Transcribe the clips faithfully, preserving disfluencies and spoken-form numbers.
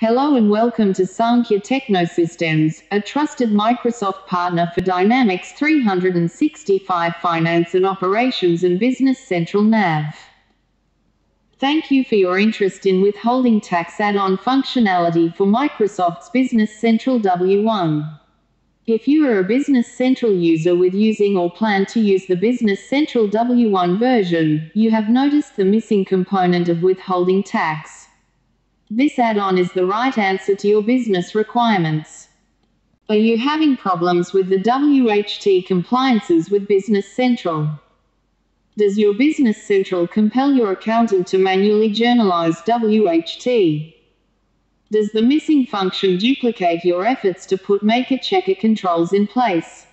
Hello and welcome to Saankhya Technosystems, a trusted Microsoft partner for Dynamics three sixty-five Finance and Operations and Business Central N A V. Thank you for your interest in Withholding Tax add-on functionality for Microsoft's Business Central W one. If you are a Business Central user with using or plan to use the Business Central W one version, you have noticed the missing component of Withholding Tax. This add-on is the right answer to your business requirements. Are you having problems with the W H T compliances with Business Central? Does your Business Central compel your accountant to manually journalize W H T? Does the missing function duplicate your efforts to put maker-checker controls in place?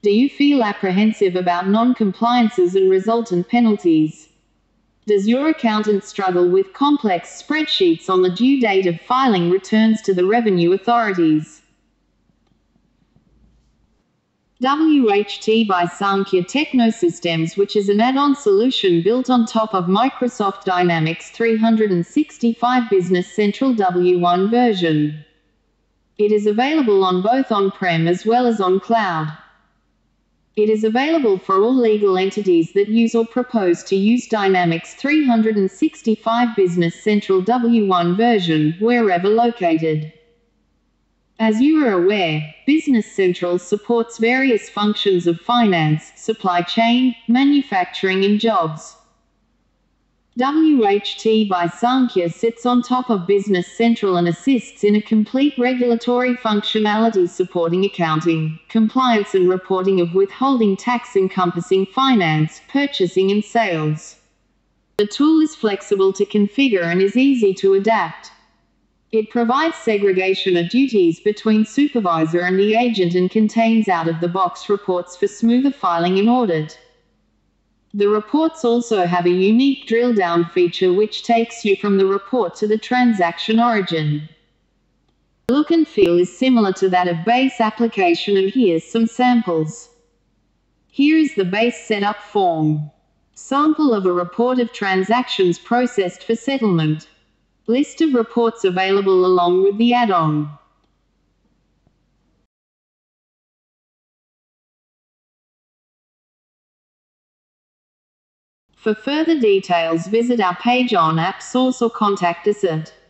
Do you feel apprehensive about non-compliances and resultant penalties? Does your accountant struggle with complex spreadsheets on the due date of filing returns to the revenue authorities? W H T by Saankhya Technosystems, which is an add-on solution built on top of Microsoft Dynamics three sixty-five Business Central W one version. It is available on both on-prem as well as on cloud. It is available for all legal entities that use or propose to use Dynamics three sixty-five Business Central W one version, wherever located. As you are aware, Business Central supports various functions of finance, supply chain, manufacturing and jobs. W H T by Saankhya sits on top of Business Central and assists in a complete regulatory functionality supporting accounting, compliance and reporting of withholding tax encompassing finance, purchasing and sales. The tool is flexible to configure and is easy to adapt. It provides segregation of duties between supervisor and the agent and contains out-of-the-box reports for smoother filing and audit. The reports also have a unique drill-down feature which takes you from the report to the transaction origin. The look and feel is similar to that of base application, and here's some samples. Here is the base setup form. Sample of a report of transactions processed for settlement. List of reports available along with the add-on. For further details, visit our page on AppSource or contact us at